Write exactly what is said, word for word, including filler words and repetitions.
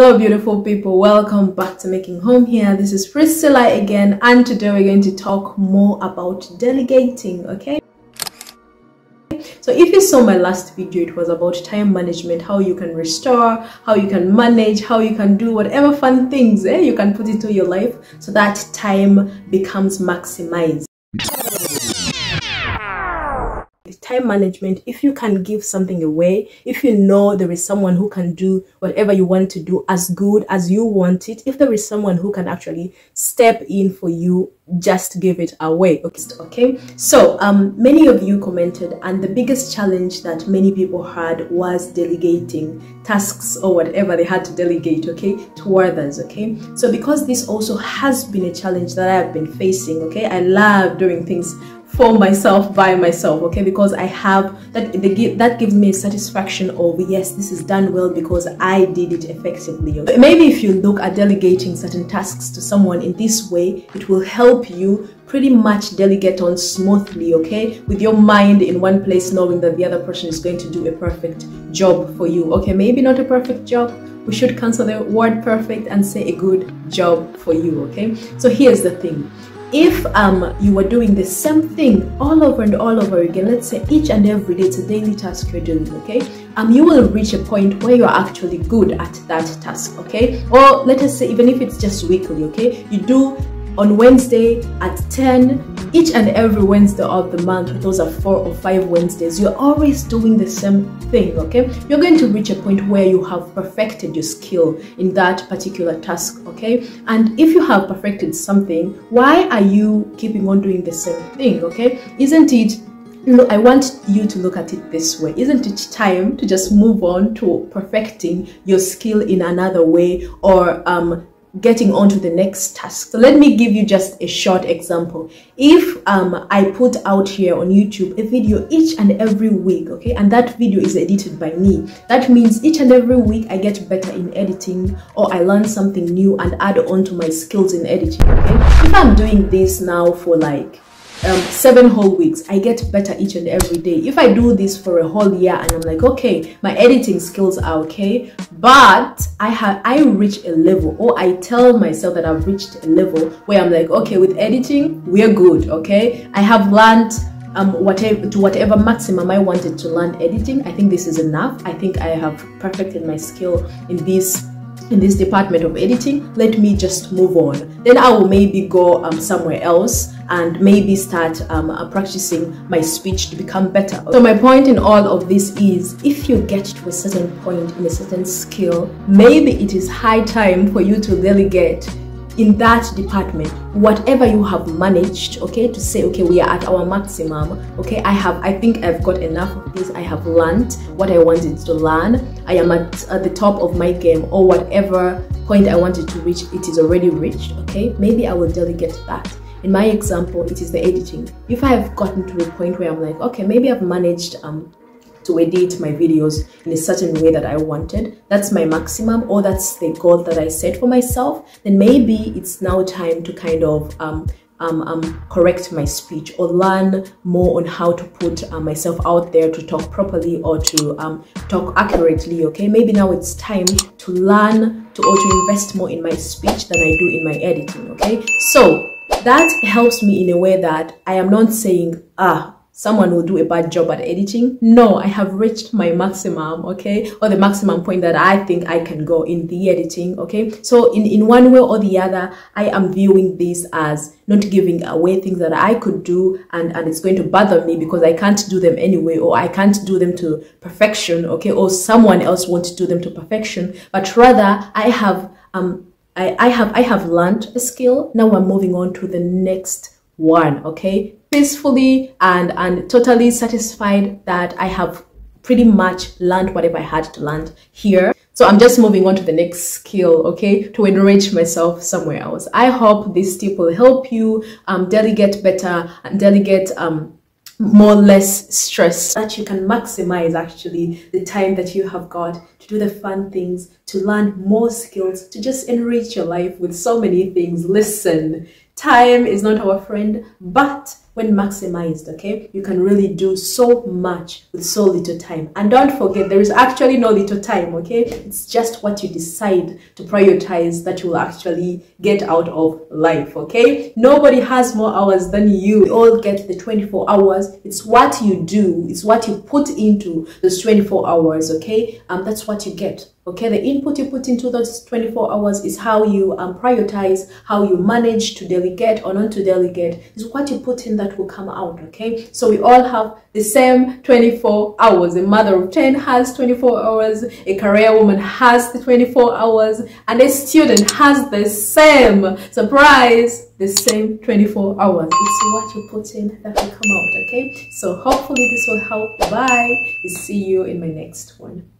Hello beautiful people, welcome back to Making Home Here. This is Priscilla again, and today we're going to talk more about delegating, okay? So if you saw my last video, it was about time management, how you can restore, how you can manage, how you can do whatever fun things eh, you can put into your life so that time becomes maximized. Time management, if you can give something away, if you know there is someone who can do whatever you want to do as good as you want it, if there is someone who can actually step in for you, just give it away, okay? So um many of you commented, and the biggest challenge that many people had was delegating tasks or whatever they had to delegate, okay, to others, okay? So because this also has been a challenge that I have been facing, okay, I love doing things for myself, by myself, okay, because I have that the, that gives me a satisfaction of, yes, this is done well because I did it effectively. But maybe if you look at delegating certain tasks to someone in this way, it will help you pretty much delegate on smoothly, okay, with your mind in one place, knowing that the other person is going to do a perfect job for you, okay? Maybe not a perfect job, we should cancel the word perfect and say a good job for you, okay? So here's the thing. If um you were doing the same thing all over and all over again, let's say each and every day, it's a daily task you're doing, okay, um you will reach a point where you're actually good at that task, okay? Or let us say even if it's just weekly, okay, you do on Wednesday at ten, each and every Wednesday of the month, those are four or five Wednesdays, you're always doing the same thing, okay? You're going to reach a point where you have perfected your skill in that particular task, okay? And if you have perfected something, why are you keeping on doing the same thing, okay? Isn't it, I want you to look at it this way. Isn't it time to just move on to perfecting your skill in another way, or um getting on to the next task? So let me give you just a short example. If um I put out here on YouTube a video each and every week, okay, and that video is edited by me, that means each and every week I get better in editing, or I learn something new and add on to my skills in editing, okay? If I'm doing this now for like um seven whole weeks, I get better each and every day. If I do this for a whole year and I'm like, okay, my editing skills are okay, but i have i reach a level, or I tell myself that I've reached a level where I'm like, okay, with editing we're good, okay, I have learned um whatever to whatever maximum I wanted to learn editing, I think this is enough, I think I have perfected my skill in this in this department of editing, let me just move on. Then I will maybe go um, somewhere else and maybe start um, uh, practicing my speech to become better. So my point in all of this is, if you get to a certain point in a certain skill, maybe it is high time for you to delegate in that department whatever you have managed, okay, to say, okay, we are at our maximum, okay, I have I think I've got enough of this, I have learned what I wanted to learn, I am at, at the top of my game, or whatever point I wanted to reach, it is already reached, okay, maybe I will delegate that. In my example, it is the editing. If I have gotten to a point where I'm like, okay, maybe I've managed um to edit my videos in a certain way that I wanted, that's my maximum, or that's the goal that I set for myself, then maybe it's now time to kind of um Um, um, correct my speech, or learn more on how to put uh, myself out there to talk properly, or to um, talk accurately, okay? Maybe now it's time to learn to, or to invest more in my speech than I do in my editing, okay? So that helps me in a way that I am not saying, ah, someone will do a bad job at editing. No, I have reached my maximum, okay, or the maximum point that I think I can go in the editing, okay? So in, in one way or the other, I am viewing this as not giving away things that I could do, and, and it's going to bother me because I can't do them anyway, or I can't do them to perfection, okay, or someone else wants to do them to perfection, but rather I have, um, I, I have, I have learned a skill. Now I'm moving on to the next one, okay, peacefully and and totally satisfied that I have pretty much learned whatever I had to learn here. So I'm just moving on to the next skill, okay, to enrich myself somewhere else. I hope this tip will help you um delegate better and delegate um more less stress, that you can maximize actually the time that you have got to do the fun things, to learn more skills, to just enrich your life with so many things. Listen, time is not our friend, but when maximized, okay, you can really do so much with so little time. And don't forget, there is actually no little time, okay? It's just what you decide to prioritize that you will actually get out of life, okay? Nobody has more hours than you. We all get the twenty-four hours. It's what you do. It's what you put into those twenty-four hours, okay? And um, that's what you get. Okay, the input you put into those twenty-four hours is how you um, prioritize, how you manage to delegate or not to delegate. It's what you put in that will come out, okay? So we all have the same twenty-four hours. A mother of ten has twenty-four hours. A career woman has the twenty-four hours. And a student has the same, surprise, the same twenty-four hours. It's what you put in that will come out, okay? So hopefully this will help. Bye. I'll see you in my next one.